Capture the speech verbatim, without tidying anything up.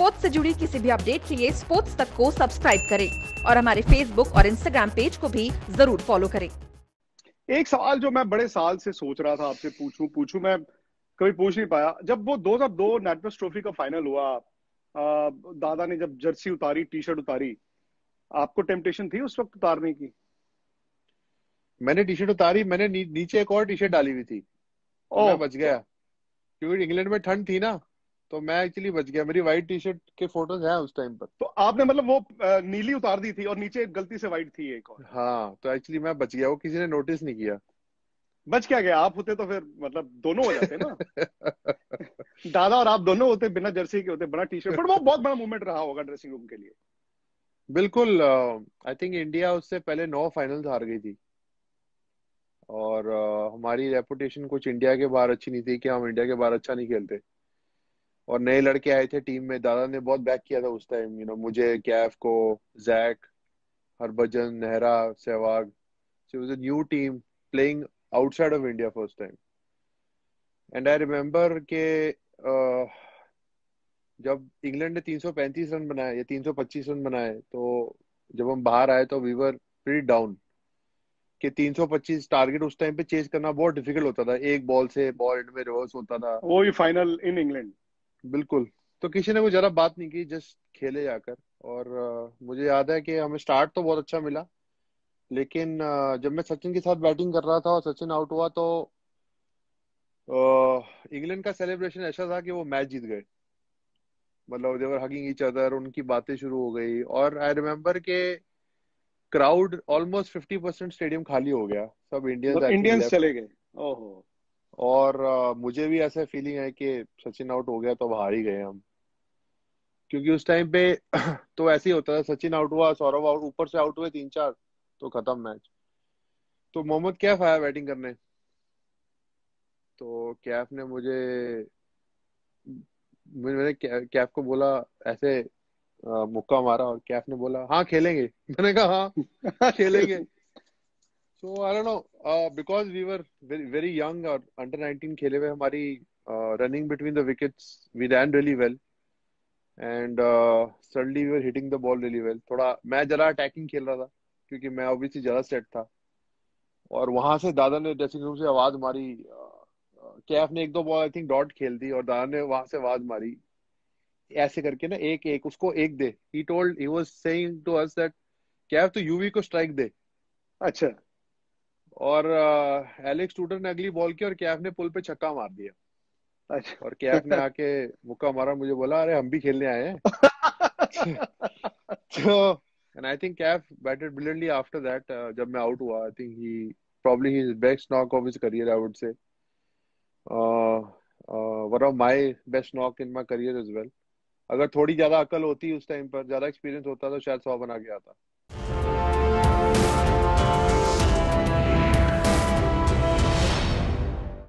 Sports से जुड़ी किसी भी अपडेट के लिए स्पोर्ट्स तक को सब्सक्राइब करें और हमारे फेसबुक और इंस्टाग्राम पेज को भी जरूर फॉलो करें। एक सवाल जो मैं बड़े साल से सोच रहा था आपसे पूछूं पूछूं मैं कभी पूछ नहीं पाया। जब वो दो हजार दो नेटवेस्ट ट्रॉफी का फाइनल हुआ, दादा ने जब जर्सी उतारी, टी शर्ट उतारी, आपको टेम्पटेशन थी उस वक्त उतारने की? मैंने टी शर्ट उतारी, मैंने नी, नीचे एक और टी शर्ट डाली हुई थी। ओ, मैं बच गया क्योंकि इंग्लैंड में ठंड थी ना, तो मैं एक्चुअली बच गया। मेरी व्हाइट टी शर्ट के फोटोज हैं उस टाइम पर। तो आपने मतलब वो नीली उतार दी थी और नीचे गलती से व्हाइट थी एक और। हाँ, तो एक्चुअली मैं बच गया, वो किसी ने नोटिस नहीं किया। बच क्या गया, आप होते तो फिर मतलब दोनों हो जाते ना। दादा और आप दोनों होते बिना जर्सी के होते, बड़ा टी शर्ट। बट वो बहुत बड़ा मूवमेंट रहा होगा ड्रेसिंग रूम के लिए। बिल्कुल, आई थिंक इंडिया उससे पहले नौ फाइनल्स हार गई थी और uh, हमारी रेपुटेशन कुछ इंडिया के बाहर अच्छी नहीं थी कि हम इंडिया के बाहर अच्छा नहीं खेलते। और नए लड़के आए थे टीम में, दादा ने बहुत बैक किया था उस टाइम। यू नो मुझे, कैफ को, Zak, Harbhajan, Nehra, Sehwag. So it was a new team playing outside of India first time. And I remember के uh, जब इंग्लैंड ने तीन सौ पैंतीस रन बनाए या तीन सौ पच्चीस रन बनाए, तो जब हम बाहर आए तो वी वर प्रीटी डाउन कि तीन सौ पच्चीस टारगेट उस टाइम पे चेज करना बहुत डिफिकल्ट होता था। एक बॉल से बॉल एंड में रिवर्स होता था, वो ही फाइनल इन इंग्लैंड। बिल्कुल, तो किसी ने कोई जरा बात नहीं की, जस्ट खेले जाकर। और uh, मुझे याद है कि हमें स्टार्ट तो बहुत अच्छा मिला, लेकिन uh, जब मैं सचिन के साथ बैटिंग कर रहा था और सचिन आउट हुआ तो इंग्लैंड uh, का सेलिब्रेशन ऐसा था कि वो मैच जीत गए। मतलब they were hugging each other, उनकी बातें शुरू हो गई। और आई रिमेम्बर के crowd almost fifty percent stadium खाली हो गया, सब इंडियंस इंडियंस चले गए। ओहो। और uh, मुझे भी ऐसा फीलिंग है कि सचिन आउट हो गया तो हार ही गए हम, क्योंकि उस टाइम पे तो ऐसे ही होता था। सचिन आउट हुआ, सौरभ आउट, ऊपर से आउट हुए तीन चार, तो खत्म मैच। तो मोहम्मद कैफ आया बैटिंग करने, तो कैफ ने मुझे मैंने कैफ को बोला ऐसे Uh, मुक्का मारा और कैफ ने बोला हाँ खेलेंगे। मैंने कहा हाँ खेलेंगे। So I don't know, because we were very young और अंडर नाइनटीन खेले हुए, हमारी running between the wickets we ran really well and suddenly we were hitting the ball really well. थोड़ा मैं जरा अटैकिंग खेल रहा था क्योंकि मैं ऑब्वियसली जरा सेट था। और वहां से दादा ने ड्रेसिंग रूम से आवाज मारी, कैफ uh, ने एक दो बॉल आई थिंक डॉट खेल दी और दादा ने वहां से आवाज मारी ऐसे करके ना, एक एक उसको एक दे। he told, he was saying to us that Kaif तो यूवी को स्ट्राइक दे। अच्छा। और एलेक्स टूडर ने अगली बॉल की और कैफ ने पुल पे छक्का मार दिया। अच्छा। और कैफ ने आके मुक्का मारा, मुझे बोला अरे हम भी खेलने आए हैं। तो and I think Kaif batted brilliantly after that. जब मैं आउट हुआ, I think he probably his best knock of his career, I would say one of my best knock in my career as well. अगर थोड़ी ज्यादा अकल होती उस time पर, ज्यादा एक्सपीरियंस होता तो शायद सौ बना गया था।